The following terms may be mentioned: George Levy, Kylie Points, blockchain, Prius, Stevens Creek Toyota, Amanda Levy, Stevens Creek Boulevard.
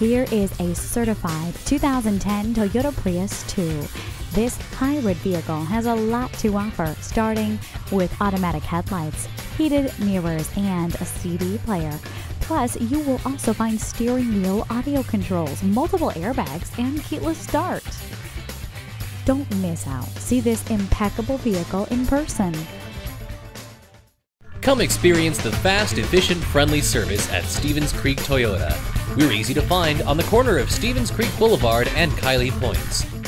Here is a certified 2010 Toyota Prius 2. This hybrid vehicle has a lot to offer, starting with automatic headlights, heated mirrors, and a CD player. Plus, you will also find steering wheel audio controls, multiple airbags, and keyless start. Don't miss out. See this impeccable vehicle in person. Come experience the fast, efficient, friendly service at Stevens Creek Toyota. We're easy to find on the corner of Stevens Creek Boulevard and Kylie Points.